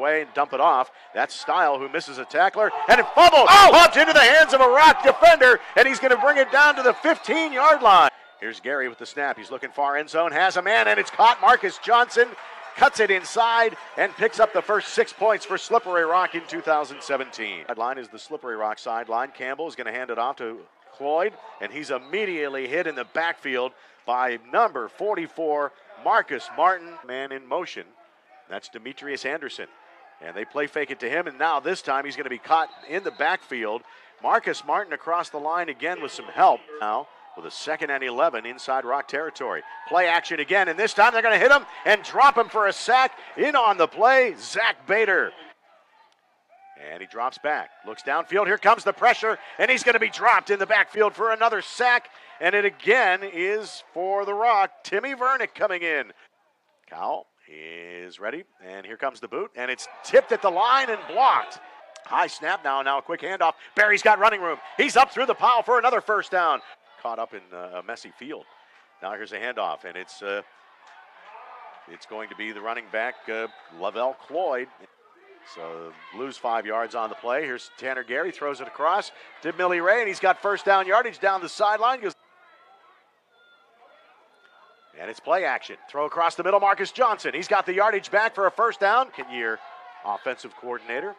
away and dump it off. That's Stile who misses a tackler, and it fumbled. Oh! Popped into the hands of a Rock defender, and he's going to bring it down to the 15-yard line. Here's Gary with the snap. He's looking far end zone, has a man, and it's caught. Marcus Johnson cuts it inside and picks up the first 6 points for Slippery Rock in 2017. Sideline is the Slippery Rock sideline. Campbell is going to hand it off to Cloyd, and he's immediately hit in the backfield by number 44, Marcus Martin. Man in motion, that's Demetrius Anderson. And they play fake it to him, and now this time he's going to be caught in the backfield. Marcus Martin across the line again with some help now. With a second and 11 inside Rock territory. Play action again, and this time they're going to hit him and drop him for a sack. In on the play, Zach Bader. And he drops back, looks downfield. Here comes the pressure, and he's going to be dropped in the backfield for another sack. And it again is for the Rock. Timmy Vernick coming in. Cowell is ready, and here comes the boot, and it's tipped at the line and blocked. High snap now a quick handoff. Barry's got running room. He's up through the pile for another first down. Caught up in a messy field. Now here's a handoff, and it's going to be the running back, Lavelle Cloyd. So lose 5 yards on the play. Here's Tanner Gary, throws it across to Milly Raye, and he's got first down yardage down the sideline. And it's play action. Throw across the middle, Marcus Johnson. He's got the yardage back for a first down. Year offensive coordinator.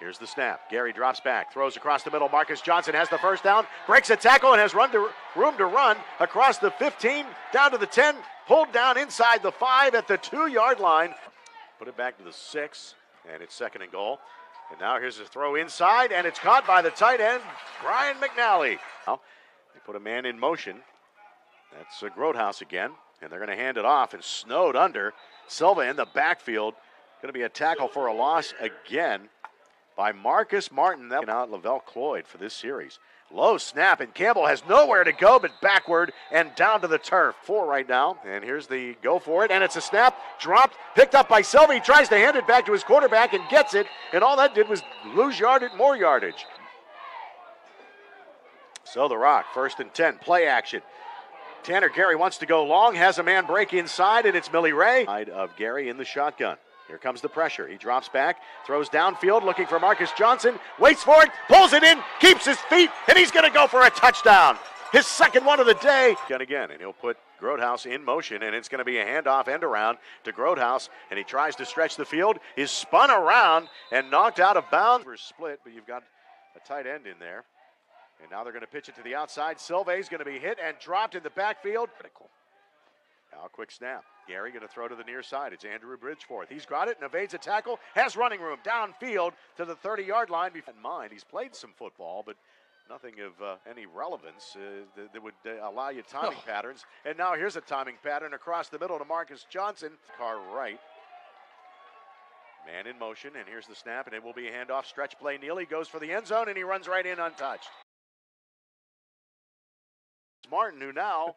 Here's the snap. Gary drops back, throws across the middle. Marcus Johnson has the first down, breaks a tackle, and has room to run across the 15, down to the 10, pulled down inside the 5 at the 2-yard line. Put it back to the 6, and it's second and goal. And now here's a throw inside, and it's caught by the tight end, Brian McNally. Now, they put a man in motion. That's Grothaus again, and they're going to hand it off, and snowed under. Silva in the backfield. Going to be a tackle for a loss again by Marcus Martin. That out Lavelle Cloyd for this series. Low snap, and Campbell has nowhere to go but backward and down to the turf. 4 right now, and here's the go for it, and it's a snap, dropped, picked up by Silva. He tries to hand it back to his quarterback and gets it, and all that did was lose yardage, more yardage. So the Rock, first and 10, play action. Tanner Gary wants to go long, has a man break inside, and it's Milly Raye. Side of Gary in the shotgun. Here comes the pressure. He drops back, throws downfield, looking for Marcus Johnson, waits for it, pulls it in, keeps his feet, and he's going to go for a touchdown. His second one of the day. And again, and he'll put Grothaus in motion, and it's going to be a handoff end around to Grothaus, and he tries to stretch the field, is spun around and knocked out of bounds. We're split, but you've got a tight end in there. And now they're going to pitch it to the outside. Silva's going to be hit and dropped in the backfield. Critical. Now a quick snap. Gary going to throw to the near side. It's Andrew Bridgeforth. He's got it and evades a tackle. Has running room downfield to the 30-yard line. Keep in mind, he's played some football, but nothing of any relevance that would allow you timing patterns. And now here's a timing pattern across the middle to Marcus Johnson. Car right. Man in motion, and here's the snap, and it will be a handoff. Stretch play. Neely goes for the end zone, and he runs right in untouched. Martin, who now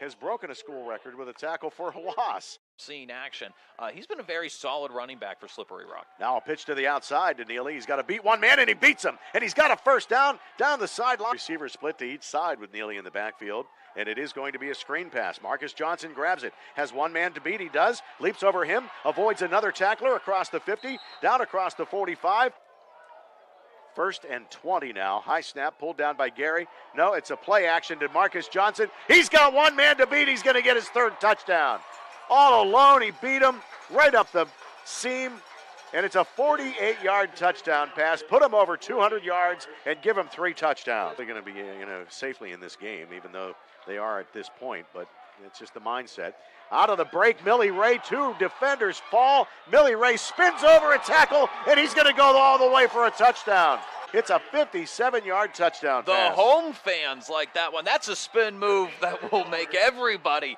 has broken a school record with a tackle for a loss. Seen action. He's been a very solid running back for Slippery Rock. Now a pitch to the outside to Neely. He's got to beat one man, and he beats him. And he's got a first down the sideline. Receiver split to each side with Neely in the backfield. And it is going to be a screen pass. Marcus Johnson grabs it. Has one man to beat. He does. Leaps over him. Avoids another tackler across the 50. Down across the 45. First and 20 now. High snap pulled down by Gary. No, it's a play action to Marcus Johnson. He's got one man to beat. He's going to get his third touchdown. All alone, he beat him right up the seam. And it's a 48-yard touchdown pass. Put him over 200 yards and give him 3 touchdowns. They're going to be safely in this game, even though they are at this point. But it's just the mindset. Out of the break, Milly Raye, 2 defenders fall. Milly Raye spins over a tackle, and he's going to go all the way for a touchdown. It's a 57-yard touchdown pass. The home fans like that one. That's a spin move that will make everybody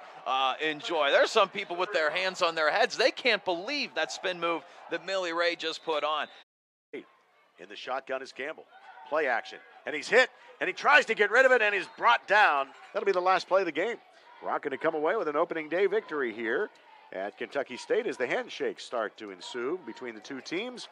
enjoy. There's some people with their hands on their heads. They can't believe that spin move that Milly Raye just put on. In the shotgun is Campbell. Play action, and he's hit, and he tries to get rid of it, and is brought down. That'll be the last play of the game. Rock going to come away with an opening day victory here at Kentucky State as the handshakes start to ensue between the two teams.